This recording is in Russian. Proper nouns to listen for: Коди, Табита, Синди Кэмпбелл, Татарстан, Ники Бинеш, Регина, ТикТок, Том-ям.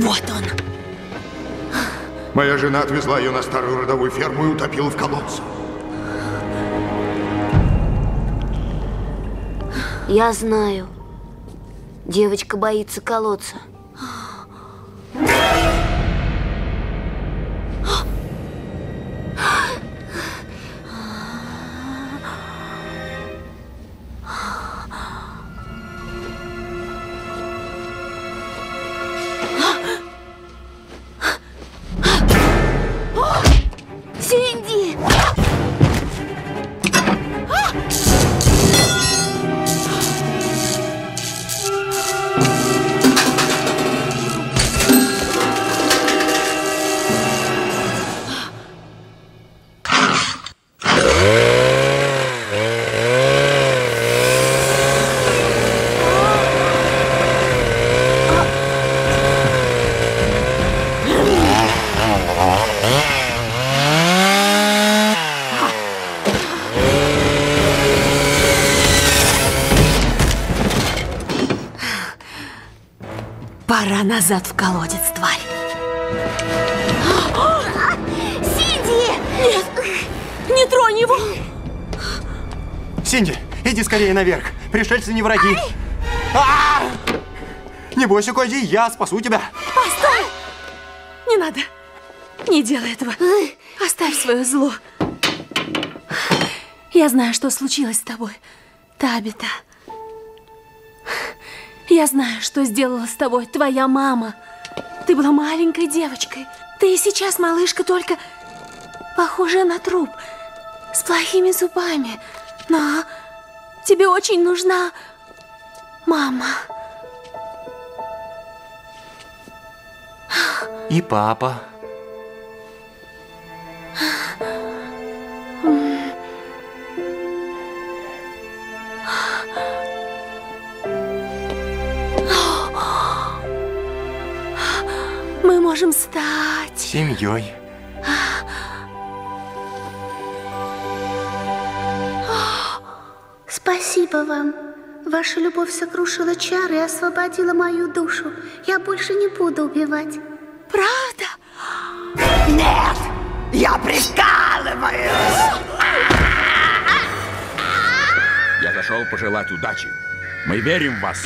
Вот он. Моя жена отвезла ее на старую родовую ферму и утопила в колодце. Я знаю. Девочка боится колодца. Пора назад в колодец, тварь. Синди! Нет! Не тронь его! Синди, иди скорее наверх. Пришельцы не враги. Не бойся, Коди, я спасу тебя. Постой! Не надо. Не делай этого. Оставь свое зло. Я знаю, что случилось с тобой, Табита. Я знаю, что сделала с тобой твоя мама. Ты была маленькой девочкой. Ты и сейчас, малышка, только похожая на труп, с плохими зубами. Но тебе очень нужна мама. И папа. Мы можем стать семьей. Спасибо вам. Ваша любовь сокрушила чары и освободила мою душу. Я больше не буду убивать. Правда? Нет! Я прикалываюсь! Я зашел пожелать удачи. Мы верим в вас.